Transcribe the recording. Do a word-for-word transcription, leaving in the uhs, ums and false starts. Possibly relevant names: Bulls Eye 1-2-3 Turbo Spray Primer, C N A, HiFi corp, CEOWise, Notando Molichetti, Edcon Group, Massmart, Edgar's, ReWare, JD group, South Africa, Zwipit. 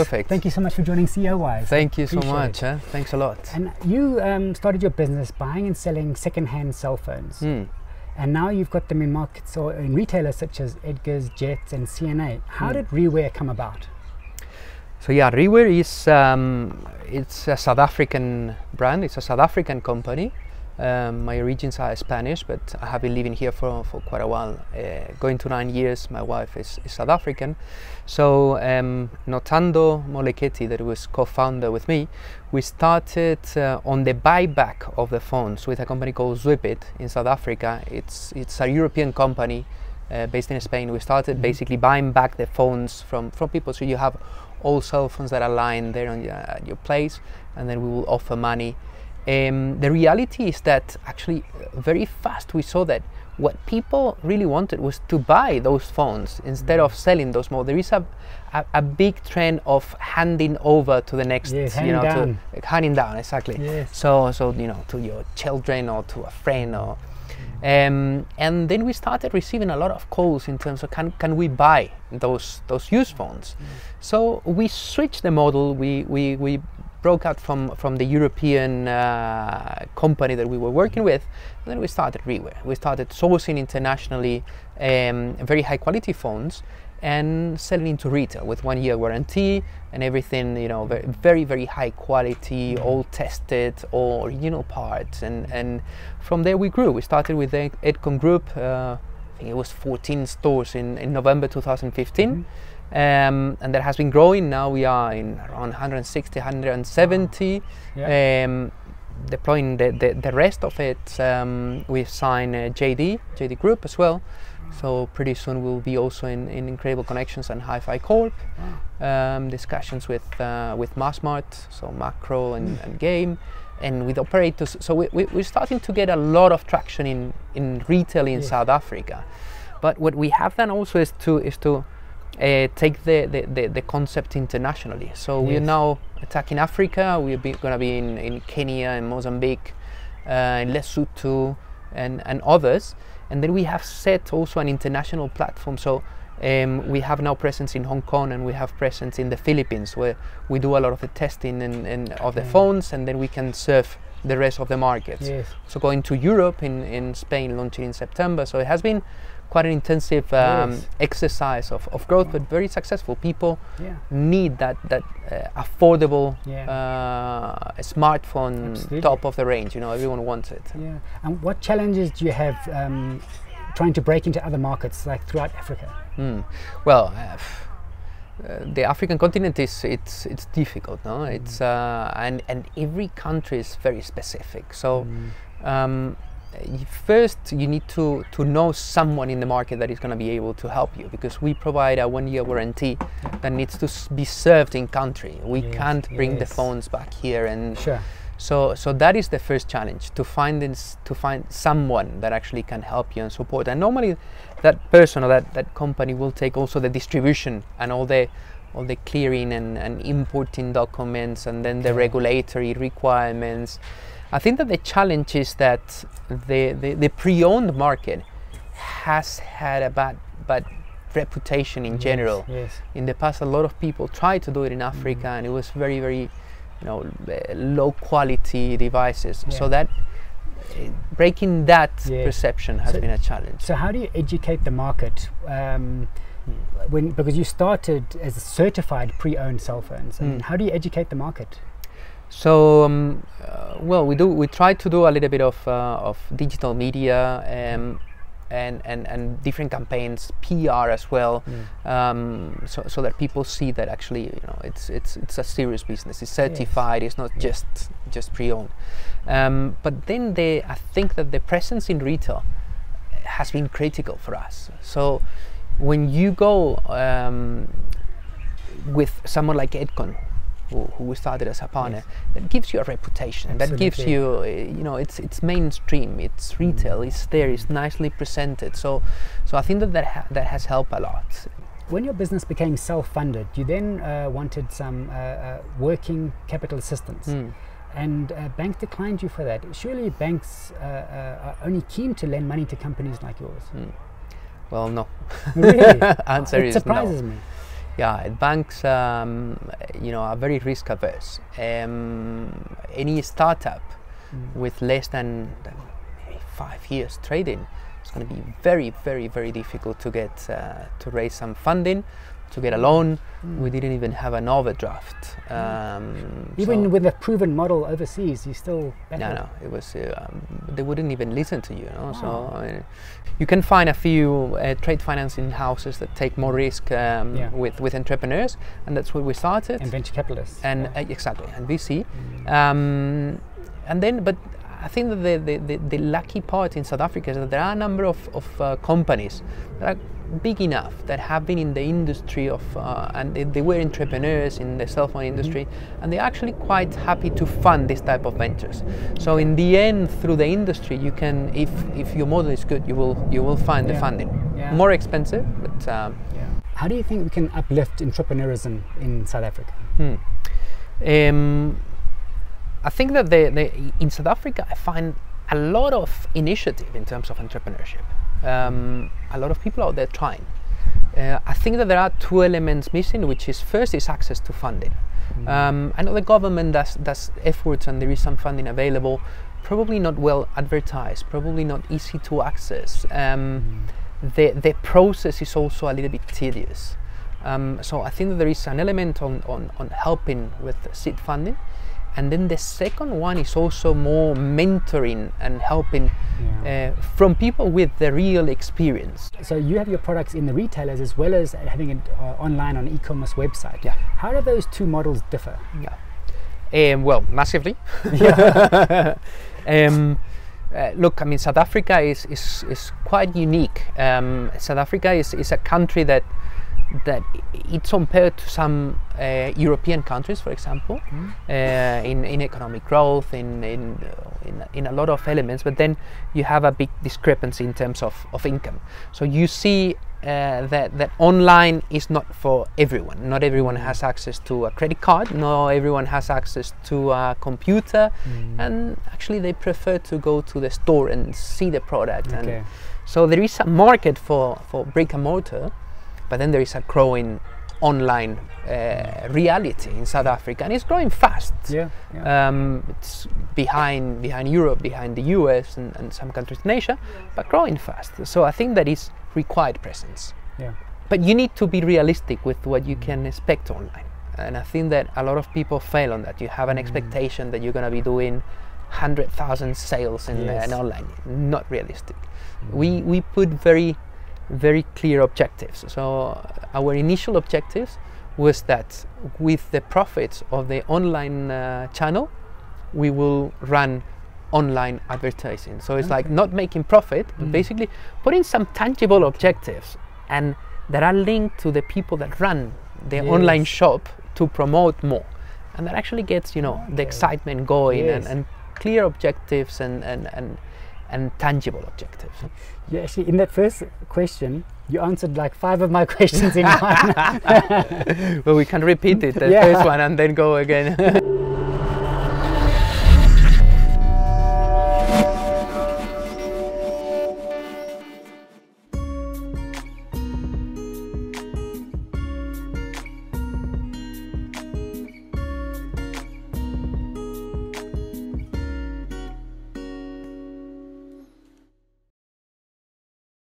Perfect. Thank you so much for joining CEOWise. Thank you Appreciate so much. Huh? Thanks a lot. And you um, started your business buying and selling second-hand cell phones. Mm. And now you've got them in markets or in retailers such as Edgar's, Jets and C N A. How mm. did ReWare come about? So yeah, ReWare is um, it's a South African brand. It's a South African company. Um, my origins are Spanish, but I have been living here for, for quite a while, uh, going to nine years. My wife is, is South African. So um, Notando Molichetti, that was co-founder with me, we started uh, on the buyback of the phones with a company called Zwipit in South Africa. It's, it's a European company uh, based in Spain. We started mm-hmm. basically buying back the phones from, from people. So you have all cell phones that are lying there on your, at your place, and then we will offer money. Um, the reality is that actually very fast we saw that what people really wanted was to buy those phones instead mm-hmm. of selling those more. There is a, a, a big trend of handing over to the next, yes, you know, down. To, like, handing down, exactly. Yes. So, so, you know, to your children or to a friend or, mm-hmm. um, and then we started receiving a lot of calls in terms of can, can we buy those, those used phones? Mm-hmm. So we switched the model. We, we, we broke out from, from the European uh, company that we were working with, and then we started ReWare. We started sourcing internationally um, very high quality phones and selling into retail with one year warranty and everything, you know, very, very, very high quality, all tested, all original parts. And, and from there we grew. We started with the Edcon Group, uh, I think it was fourteen stores in, in November two thousand fifteen. Mm-hmm. Um, and that has been growing. Now we are in around one hundred sixty, one hundred seventy, yeah. um, deploying the, the, the rest of it. Um, we've signed uh, J D, J D group as well. So pretty soon we'll be also in, in Incredible Connections and HiFi Corp. Wow. Um, discussions with, uh, with Massmart, so macro and, mm. and game, and with operators. So we, we, we're starting to get a lot of traction in, in retail in yes. South Africa. But what we have done also is to, is to Uh, take the, the, the, the concept internationally. So yes. we are now attacking Africa. We're going to be in, in Kenya and Mozambique, uh, in Lesotho and, and others. And then we have set also an international platform. So um, we have now presence in Hong Kong, and we have presence in the Philippines, where we do a lot of the testing and, and of the mm. phones, and then we can serve the rest of the markets. Yes. So going to Europe in, in Spain, launching in September. So it has been quite an intensive um, yes. exercise of, of growth, yeah. but very successful. People yeah. need that that uh, affordable yeah. uh, smartphone, Absolutely. Top of the range. You know, everyone wants it. Yeah. And what challenges do you have um, trying to break into other markets, like throughout Africa? Mm. Well, uh, uh, the African continent is it's it's difficult, no? Mm. It's uh, and and every country is very specific. So. Mm. Um, First, you need to, to know someone in the market that is going to be able to help you, because we provide a one-year warranty that needs to be served in country. We yes, can't bring yes. the phones back here, and sure. so so that is the first challenge, to find this, to find someone that actually can help you and support. And normally, that person or that, that company will take also the distribution and all the all the clearing and, and importing documents, and then the regulatory requirements. I think that the challenge is that the, the, the pre-owned market has had a bad, bad reputation in yes, general. Yes. In the past, a lot of people tried to do it in Africa, mm-hmm. and it was very, very, you know, low quality devices. Yeah. So that breaking that yeah. perception has so, been a challenge. So how do you educate the market? Um, when, because you started as a certified pre-owned cell phones, and mm. how do you educate the market? So, um, uh, well, we do. We try to do a little bit of uh, of digital media um, and and and different campaigns, P R as well, mm. um, so so that people see that actually, you know, it's it's it's a serious business. It's certified. Yes. It's not yeah. just just pre-owned. Um, but then they, I think that the presence in retail has been critical for us. So when you go um, with someone like Edcon, who we started as a partner, yes. that gives you a reputation. Absolutely. That gives you, uh, you know, it's it's mainstream, it's retail, mm. it's there, it's nicely presented. So, so I think that that, ha that has helped a lot. When your business became self-funded, you then uh, wanted some uh, uh, working capital assistance, mm. and uh, banks declined you for that. Surely banks uh, uh, are only keen to lend money to companies like yours. Mm. Well, no. Really? Answer it is no. It surprises me. Yeah, banks, um, you know, are very risk averse. Um, any startup mm. with less than maybe five years trading, it's going to be very, very, very difficult to get uh, to raise some funding, to get a loan. Mm. We didn't even have an overdraft. Um, even so with a proven model overseas, you still better. No, no, it was uh, um, they wouldn't even listen to you. you know? Wow. So I mean, you can find a few uh, trade financing houses that take more risk um, yeah. with with entrepreneurs, and that's where we started. And venture capitalists. And yeah. uh, exactly, and V C, mm. um, and then but. I think that the, the, the, the lucky part in South Africa is that there are a number of, of uh, companies that are big enough, that have been in the industry of, uh, and they, they were entrepreneurs in the cell phone industry, mm-hmm. and they're actually quite happy to fund this type of ventures. So in the end, through the industry, you can, if, if your model is good, you will, you will find yeah. the funding. Yeah. More expensive, but... Um, yeah. How do you think we can uplift entrepreneurism in South Africa? Hmm. Um, I think that the, the, in South Africa, I find a lot of initiative in terms of entrepreneurship. Um, a lot of people out there trying. Uh, I think that there are two elements missing, which is first is access to funding. Mm-hmm. um, I know the government does, does efforts and there is some funding available, probably not well advertised, probably not easy to access. Um, mm-hmm. the, the process is also a little bit tedious. Um, so I think that there is an element on, on, on helping with seed funding. And then the second one is also more mentoring and helping yeah. uh, from people with the real experience. So you have your products in the retailers as well as having it uh, online on e-commerce website. Yeah. How do those two models differ? Yeah. Um, well, massively. Yeah. um, uh, look, I mean, South Africa is, is, is quite unique. Um, South Africa is, is a country that that it's compared to some uh, European countries, for example, mm. uh, in, in economic growth, in in, uh, in in a lot of elements, but then you have a big discrepancy in terms of, of income. So you see uh, that, that online is not for everyone. Not everyone has access to a credit card, not everyone has access to a computer, mm. and actually they prefer to go to the store and see the product. Okay. And so there is a market for, for brick and mortar, but then there is a growing online uh, reality in South Africa, and it's growing fast. Yeah, yeah. Um, it's behind behind Europe, behind the U S, and, and some countries in Asia, but growing fast. So I think that is required presence. Yeah. But you need to be realistic with what you can expect online, and I think that a lot of people fail on that. You have an mm. expectation that you're going to be doing one hundred thousand sales in yes. uh, online. Not realistic. Mm. We we put very very clear objectives. So our initial objectives was that with the profits of the online uh, channel, we will run online advertising. So it's okay. like not making profit, mm. but basically putting some tangible objectives and that are linked to the people that run the yes. online shop to promote more. And that actually gets, you know, okay. the excitement going yes. and, and clear objectives and, and, and and tangible objectives. Yeah, actually in that first question, you answered like five of my questions in one. Well, we can repeat it, the yeah. first one, and then go again.